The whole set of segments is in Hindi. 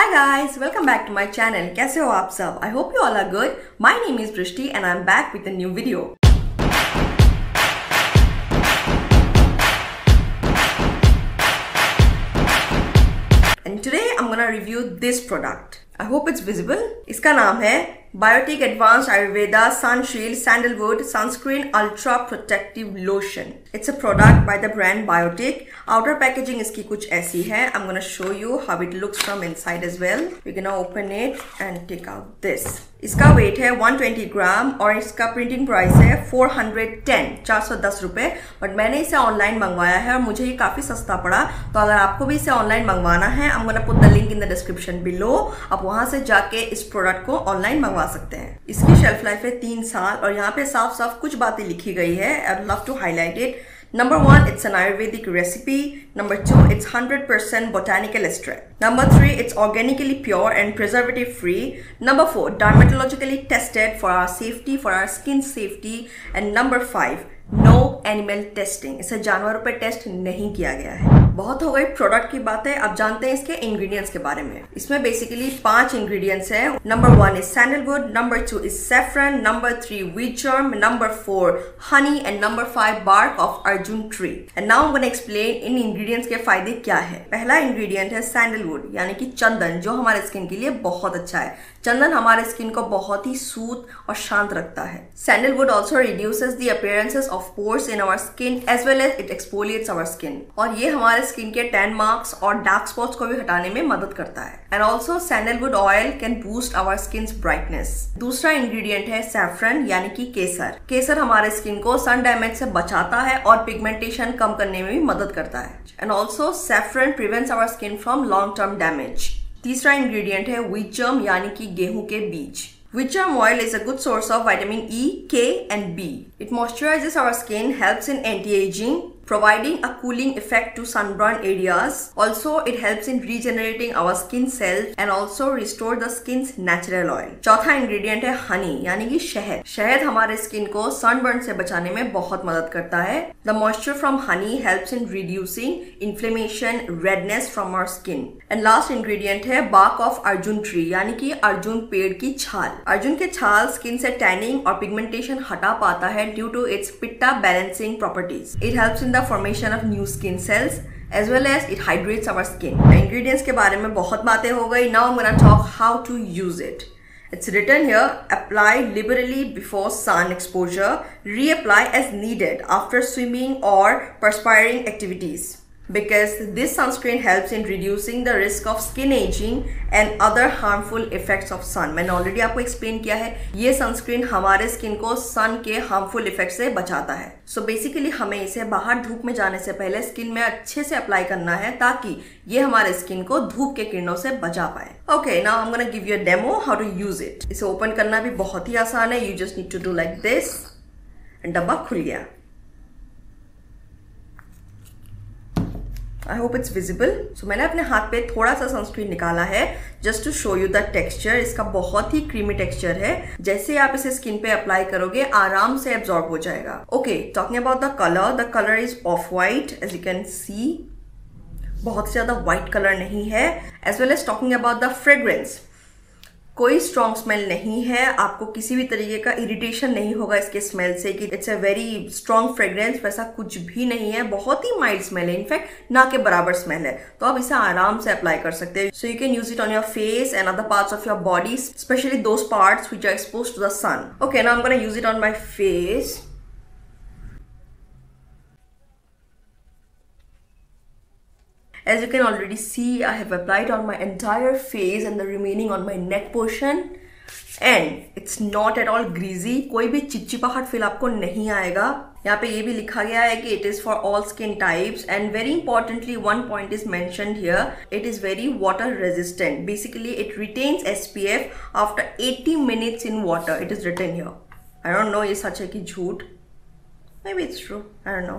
Hi guys, welcome back to my channel. कैसे हो आप सब? I hope you all are good. My name is Brishti and I'm back with a new video. And today I'm gonna review this product. I hope it's visible. इसका नाम है Biotic Advanced Ayurveda Sunshield Sandalwood Sunscreen Ultra Protective Lotion. It's a product by the brand Biotic. Outer packaging इसकी कुछ ऐसी है. I'm gonna show you how it looks from inside as well. We're gonna open it and take out this. इसका weight है 120 ग्राम और इसका printing price है 410 रुपए. बट मैंने इसे ऑनलाइन मंगवाया है और मुझे ये काफी सस्ता पड़ा. तो अगर आपको भी इसे ऑनलाइन मंगवाना है, I'm gonna put the link in the description below. आप वहां से जाके इस प्रोडक्ट को ऑनलाइन मंगवा सकते हैं. इसकी शेल्फ लाइफ है 3 साल और यहाँ पे साफ साफ कुछ बातें लिखी गई है. I love to highlight it. Number 1, it's an Ayurvedic recipe. Number 2, it's 100% botanical extract. Number 3, it's organically pure and preservative free. Number 4, dermatologically tested for our safety, for our skin safety. And Number 5, no animal testing. इसे जानवरों पर टेस्ट नहीं किया गया है. बहुत हो गई प्रोडक्ट की बातें. आप जानते हैं इसके इंग्रेडिएंट्स के बारे में. इसमें बेसिकली 5 इंग्रेडिएंट्स हैं. Number 1 is sandalwood, Number 2 is saffron, Number 3 wheat germ, Number 4 honey and Number 5 bark of Arjun tree. And now I am gonna explain इन इंग्रेडिएंट्स के फायदे क्या है. पहला इंग्रेडिएंट है सैंडलवुड यानी कि चंदन, जो हमारे स्किन के लिए बहुत अच्छा है. चंदन हमारे स्किन को बहुत ही सूद और शांत रखता है. Sandalwood also reduces the appearances of pores in our skin as well as it exfoliates our skin. और ये हमारे स्किन के टैन मार्क्स और डार्क स्पॉट्स को भी हटाने में मदद करता है. And also sandalwood oil can boost our skin's brightness. दूसरा इंग्रेडिएंट है सैफरन यानी कि केसर. केसर हमारे स्किन को सन डैमेज से बचाता है और पिगमेंटेशन कम करने में भी मदद करता है. And also saffron prevents our skin from long term damage. तीसरा इंग्रेडिएंट है वीचर्म यानी कि गेहूं के बीज. Wicham oil is a good source of vitamin E, K and B. It moisturizes our skin, helps in anti-aging, providing a cooling effect to sunburned areas. Also, it helps in regenerating our skin cells and also restore the skin's natural oil. चौथा ingredient है honey, यानी कि शहद. शहद हमारे skin को sunburn से बचाने में बहुत मदद करता है. The moisture from honey helps in reducing inflammation, redness from our skin. And last ingredient है bark of अर्जुन tree, यानी कि अर्जुन पेड़ की छाल. अर्जुन के छाल skin से tanning और pigmentation हटा पाता है due to its pitta balancing properties. It helps in the formation of new skin cells as well as it hydrates our skin. Ingredients के बारे में बहुत बातें हो गई. Now I'm gonna talk how to use it. It's written here, apply liberally before sun exposure, reapply as needed after swimming or perspiring activities. Because this sunscreen helps in reducing the risk of skin aging and other harmful effects of sun. मैंने ऑलरेडी आपको एक्सप्लेन किया है, ये सनस्क्रीन हमारे स्किन को सन के हार्मफुल इफेक्ट से बचाता है. सो बेसिकली हमें इसे बाहर धूप में जाने से पहले स्किन में अच्छे से अप्लाई करना है ताकि ये हमारे स्किन को धूप के किरणों से बचा पाए. Okay, now I am gonna give you a demo how to use it. इसे ओपन करना भी बहुत ही आसान है. You just need to do like this. डब्बा खुल गया. I hope it's visible. So मैंने अपने हाथ पे थोड़ा सा सनस्क्रीन निकाला है just to show you the texture. इसका बहुत ही क्रीमी टेक्सचर है. जैसे आप इसे स्किन पे अप्लाई करोगे आराम से एब्जॉर्ब हो जाएगा. Okay, talking about the colour, the colour is off white as you can see. बहुत ज्यादा वाइट कलर नहीं है. As well as talking about the fragrance, कोई स्ट्रॉन्ग स्मेल नहीं है. आपको किसी भी तरीके का इरिटेशन नहीं होगा इसके स्मेल से कि it's a very strong fragrance. वैसा कुछ भी नहीं है. बहुत ही माइल्ड स्मेल है, इनफैक्ट ना के बराबर स्मेल है. तो आप इसे आराम से अप्लाई कर सकते हैं. So you can use it on your face and other parts of your body, specially those parts which are exposed to the sun. Okay, now I am gonna use it on my face. As you can already see, I have applied on my entire face and the remaining on my neck portion. And it's not at all greasy. कोई भी चिपचिपाहट फील आपको नहीं आएगा. यहाँ पे ये भी लिखा गया है कि it is for all skin types and very importantly one point is mentioned here. It is very water resistant. Basically, it retains SPF after 80 minutes in water. It is written here. I don't know ये सच है कि झूठ. Maybe it's true. I don't know.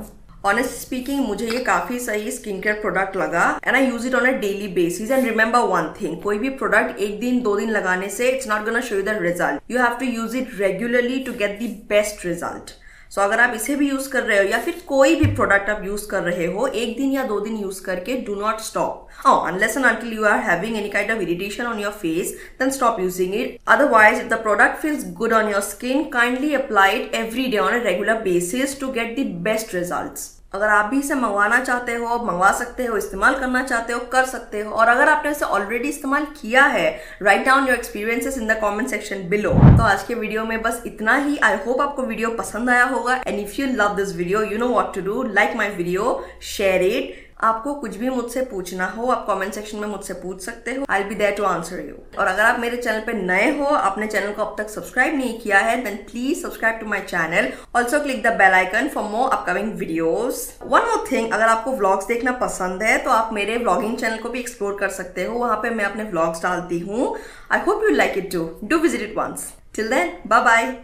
Honestly speaking, मुझे ये काफी सही स्किन केयर प्रोडक्ट लगा and I use it on a daily basis. And remember one thing, कोई भी प्रोडक्ट 1 दिन 2 दिन लगाने से it's not gonna show you the result. You have to use it regularly to get the best result. So अगर आप इसे भी यूज कर रहे हो या फिर कोई भी प्रोडक्ट आप यूज कर रहे हो, एक दिन या 2 दिन यूज करके do not stop. Unless and until you are having any kind of irritation on your face, then stop using it. Otherwise if the product feels good on your skin, kindly apply it every day on a regular basis to get the best results. अगर आप भी इसे मंगवाना चाहते हो, मंगवा सकते हो. इस्तेमाल करना चाहते हो, कर सकते हो. और अगर आपने इसे ऑलरेडी इस्तेमाल किया है, write down your experiences in the comment section below. तो आज के वीडियो में बस इतना ही. आई होप आपको वीडियो पसंद आया होगा. And if you love this video, you know what to do. Like my video, share it. आपको कुछ भी मुझसे पूछना हो, आप कमेंट सेक्शन में मुझसे पूछ सकते हो. I will be there to answer you. और अगर आप मेरे चैनल पे नए हो, आपने चैनल को अब तक सब्सक्राइब नहीं किया है, then please subscribe to my channel. Also click the bell icon for more upcoming videos. One more thing, अगर आपको व्लॉग्स देखना पसंद है तो आप मेरे व्लॉगिंग चैनल को भी एक्सप्लोर कर सकते हो. वहां पे मैं अपने व्लॉग्स डालती हूँ. I hope you like it too. Do visit it once. Till then, bye bye.